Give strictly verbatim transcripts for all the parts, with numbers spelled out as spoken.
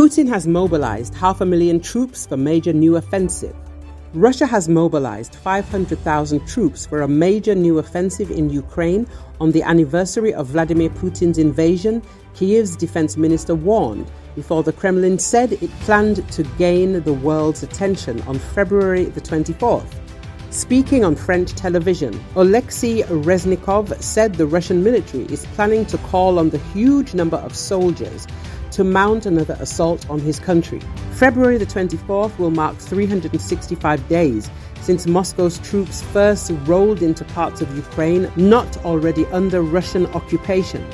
Putin has mobilized half a million troops for major new offensive. Russia has mobilized five hundred thousand troops for a major new offensive in Ukraine on the anniversary of Vladimir Putin's invasion, Kyiv's defense minister warned before the Kremlin said it planned to gain the world's attention on February the twenty-fourth. Speaking on French television, Oleksii Reznikov said the Russian military is planning to call on the huge number of soldiers to mount another assault on his country. February the twenty-fourth will mark three hundred sixty-five days since Moscow's troops first rolled into parts of Ukraine not already under Russian occupation.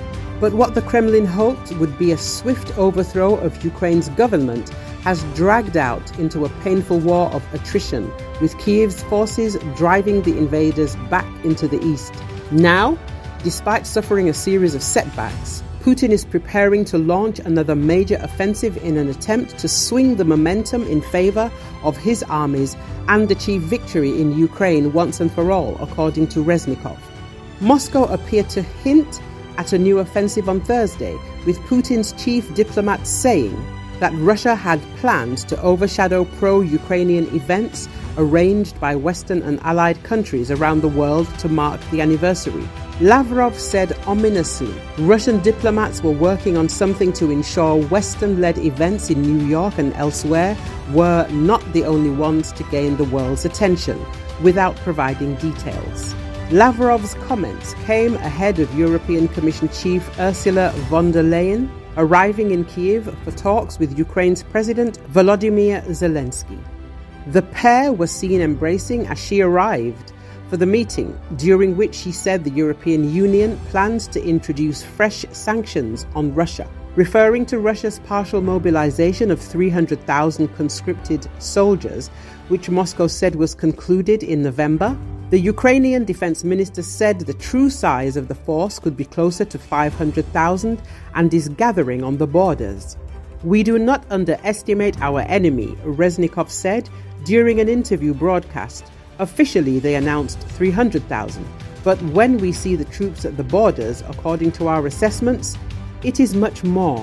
But what the Kremlin hoped would be a swift overthrow of Ukraine's government has dragged out into a painful war of attrition, with Kyiv's forces driving the invaders back into the east. Now, despite suffering a series of setbacks, Putin is preparing to launch another major offensive in an attempt to swing the momentum in favor of his armies and achieve victory in Ukraine once and for all, according to Reznikov. Moscow appeared to hint at a new offensive on Thursday, with Putin's chief diplomat saying that Russia had planned to overshadow pro-Ukrainian events arranged by Western and allied countries around the world to mark the anniversary. Lavrov said ominously, Russian diplomats were working on something to ensure Western-led events in New York and elsewhere were not the only ones to gain the world's attention, without providing details. Lavrov's comments came ahead of European Commission Chief Ursula von der Leyen arriving in Kyiv for talks with Ukraine's President Volodymyr Zelensky. The pair were seen embracing as she arrived for the meeting, during which she said the European Union plans to introduce fresh sanctions on Russia. Referring to Russia's partial mobilization of three hundred thousand conscripted soldiers, which Moscow said was concluded in November, the Ukrainian defense minister said the true size of the force could be closer to five hundred thousand and is gathering on the borders. We do not underestimate our enemy, Reznikov said during an interview broadcast. Officially, they announced three hundred thousand, but when we see the troops at the borders, according to our assessments, it is much more.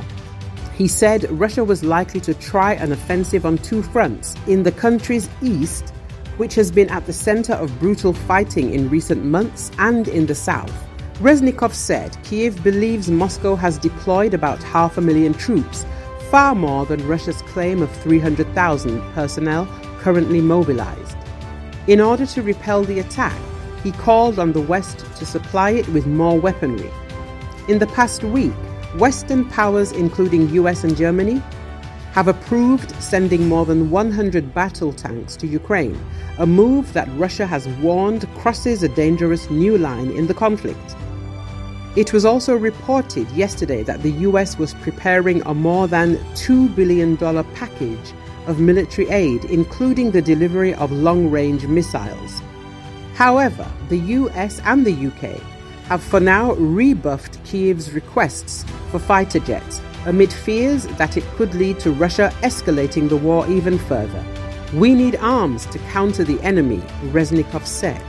He said Russia was likely to try an offensive on two fronts, in the country's east, which has been at the center of brutal fighting in recent months, and in the south. Reznikov said Kyiv believes Moscow has deployed about half a million troops, far more than Russia's claim of three hundred thousand personnel currently mobilized. In order to repel the attack, he called on the West to supply it with more weaponry. In the past week, Western powers, including U S and Germany, have approved sending more than one hundred battle tanks to Ukraine, a move that Russia has warned crosses a dangerous new line in the conflict. It was also reported yesterday that the U S was preparing a more than two billion dollars package of military aid, including the delivery of long-range missiles. However, the U S and the U K have for now rebuffed Kyiv's requests for fighter jets, amid fears that it could lead to Russia escalating the war even further. We need arms to counter the enemy, Reznikov said.